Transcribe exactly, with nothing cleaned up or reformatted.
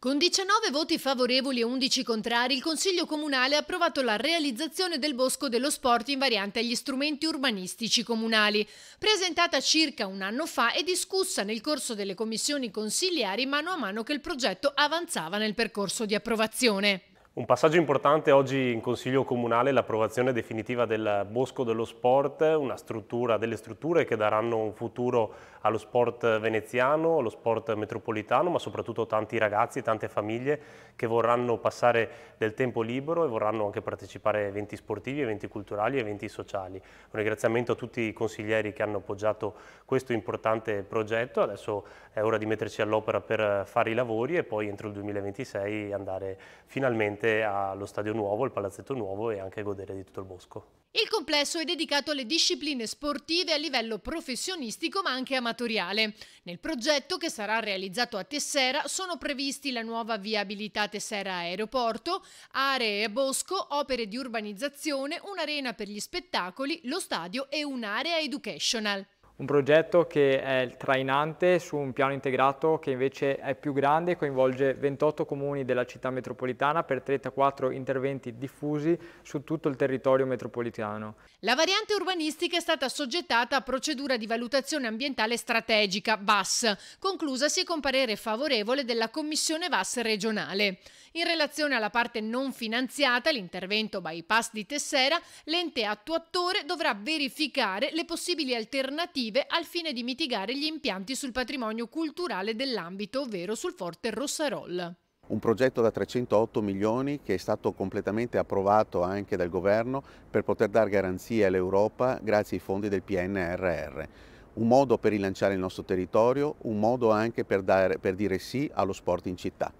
Con diciannove voti favorevoli e undici contrari, il Consiglio Comunale ha approvato la realizzazione del Bosco dello Sport in variante agli strumenti urbanistici comunali, presentata circa un anno fa e discussa nel corso delle commissioni consiliari mano a mano che il progetto avanzava nel percorso di approvazione. Un passaggio importante oggi in Consiglio Comunale è l'approvazione definitiva del Bosco dello Sport, una struttura, delle strutture che daranno un futuro allo sport veneziano, allo sport metropolitano, ma soprattutto tanti ragazzi e tante famiglie che vorranno passare del tempo libero e vorranno anche partecipare a eventi sportivi, eventi culturali e eventi sociali. Un ringraziamento a tutti i consiglieri che hanno appoggiato questo importante progetto. Adesso è ora di metterci all'opera per fare i lavori e poi entro il duemilaventisei andare finalmente allo stadio nuovo, il palazzetto nuovo e anche godere di tutto il bosco. Il complesso è dedicato alle discipline sportive a livello professionistico ma anche amatoriale. Nel progetto che sarà realizzato a Tessera sono previsti la nuova viabilità Tessera Aeroporto, aree e bosco, opere di urbanizzazione, un'arena per gli spettacoli, lo stadio e un'area educational. Un progetto che è trainante su un piano integrato che invece è più grande e coinvolge ventotto comuni della città metropolitana per trentaquattro interventi diffusi su tutto il territorio metropolitano. La variante urbanistica è stata assoggettata a procedura di valutazione ambientale strategica, V A S, conclusasi con parere favorevole della Commissione V A S regionale. In relazione alla parte non finanziata, l'intervento bypass di Tessera, l'ente attuatore dovrà verificare le possibili alternative al fine di mitigare gli impatti sul patrimonio culturale dell'ambito, ovvero sul Forte Rossarol. Un progetto da trecentootto milioni che è stato completamente approvato anche dal governo per poter dare garanzie all'Europa grazie ai fondi del P N R R. Un modo per rilanciare il nostro territorio, un modo anche per, dare, per dire sì allo sport in città.